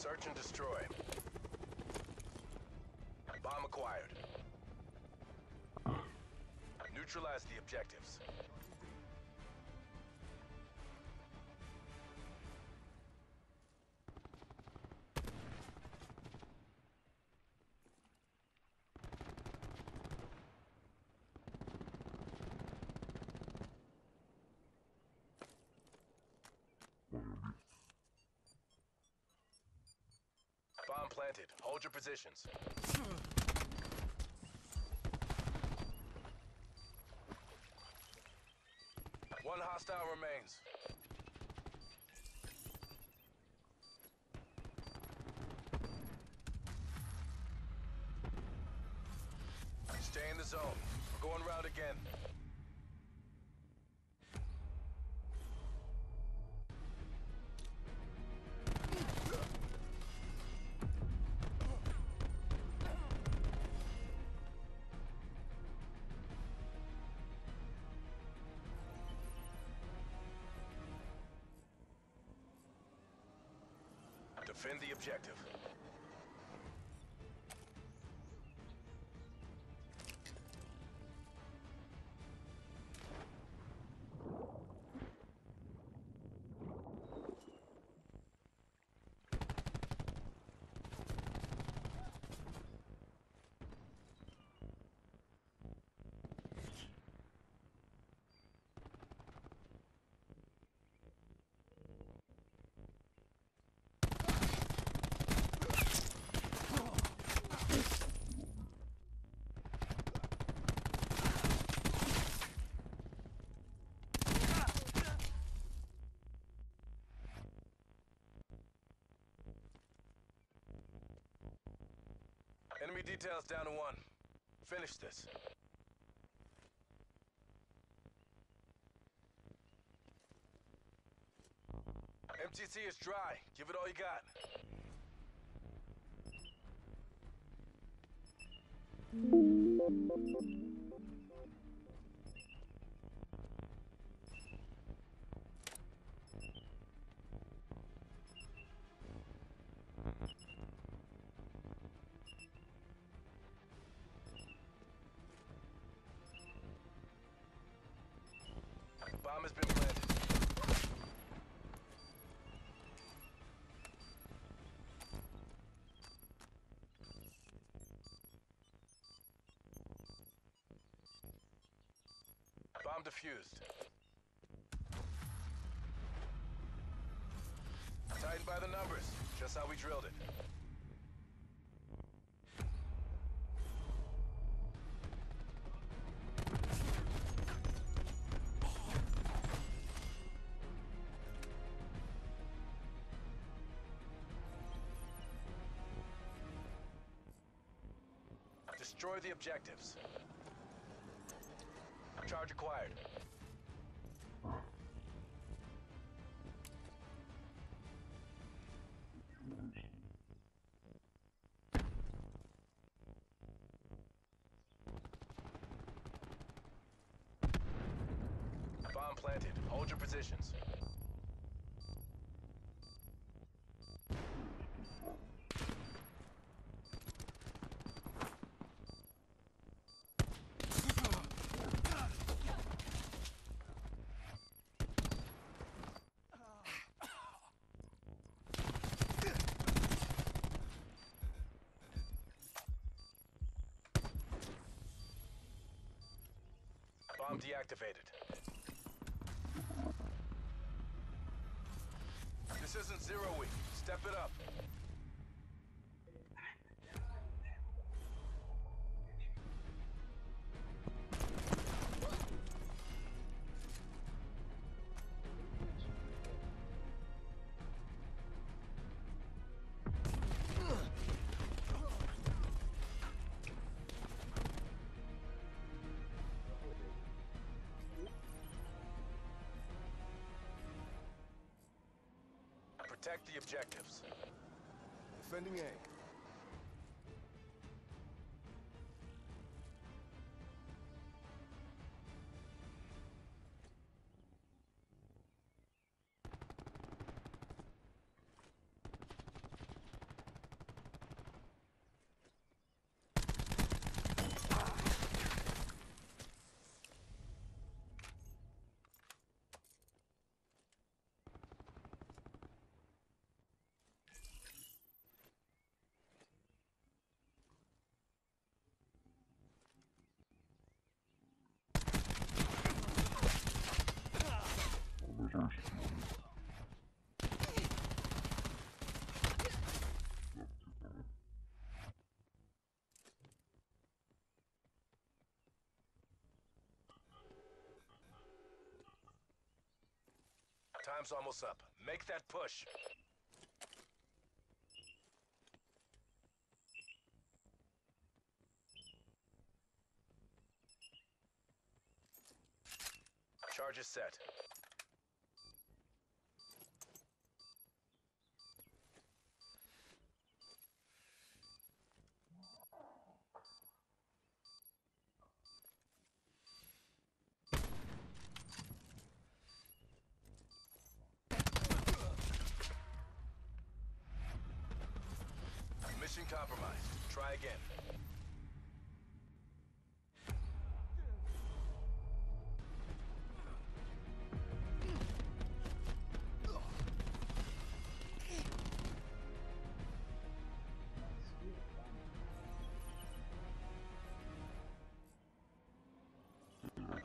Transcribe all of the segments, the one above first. Search and destroy. Bomb acquired. Neutralize the objectives. Bomb planted. Hold your positions. One hostile remains. Stay in the zone. We're going round again. Defend the objective. Enemy details down to one. Finish this. MTC is dry. Give it all you got. Bomb has been planted. Bomb defused. Tighten by the numbers, just how we drilled it. Destroy the objectives. Charge acquired. Bomb planted. Hold your positions. Bomb deactivated. This isn't 0 week. Step it up. Protect the objectives. Defending A. Time's almost up. Make that push. Charge is set. Mission compromised. Try again.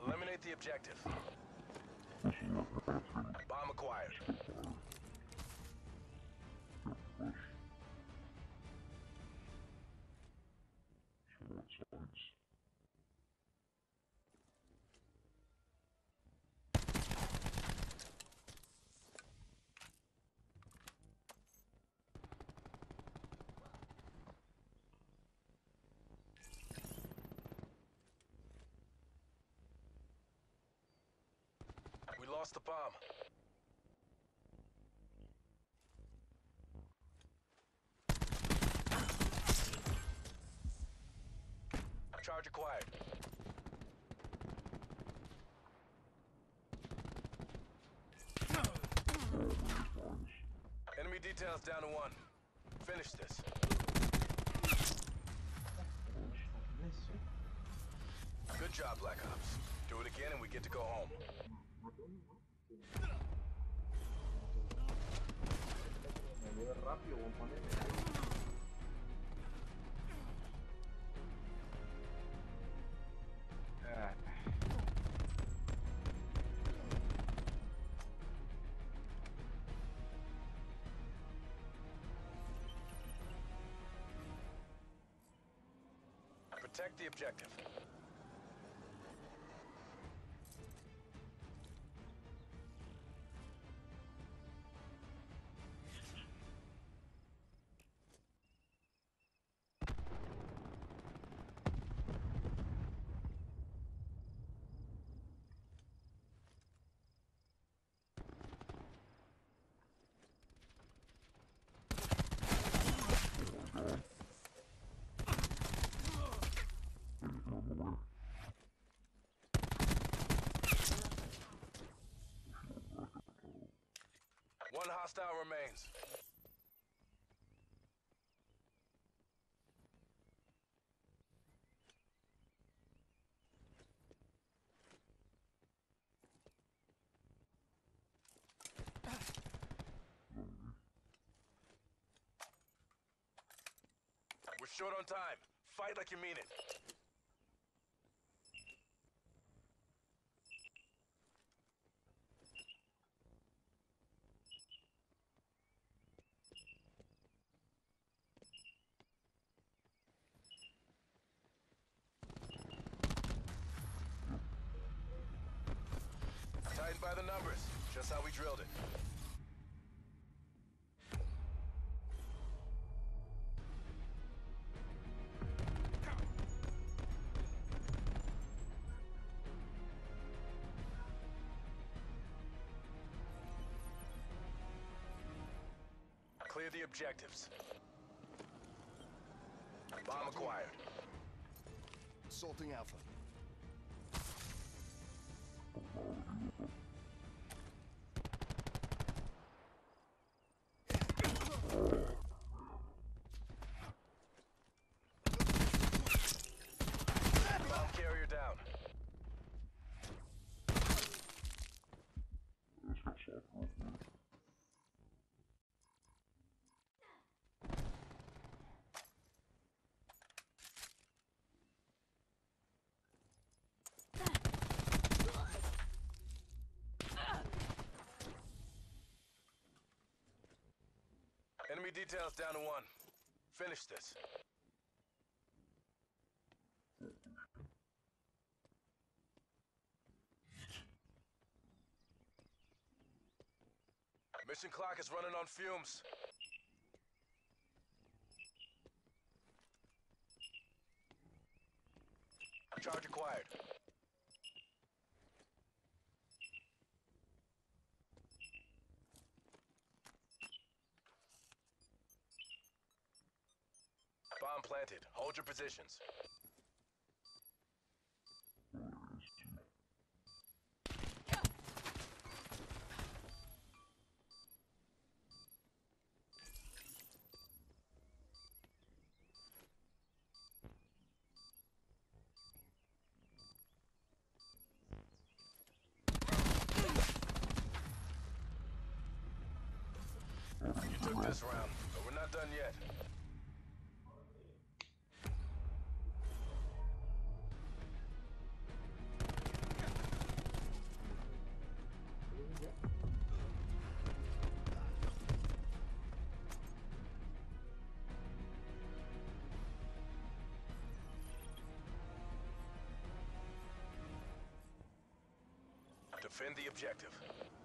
Eliminate the objective. Bomb acquired. We lost the bomb. Charge acquired. Enemy details down to one. Finish this. Good job, Black Ops. Do it again and we get to go home. Protect the objective. One hostile remains. We're short on time. Fight like you mean it. By the numbers, just how we drilled it. Clear the objectives. Bomb acquired. Assaulting Alpha. Enemy details down to one. Finish this. Mission clock is running on fumes. Charge acquired. Bomb planted. Hold your positions. You took this round, but we're not done yet. Defend the objective.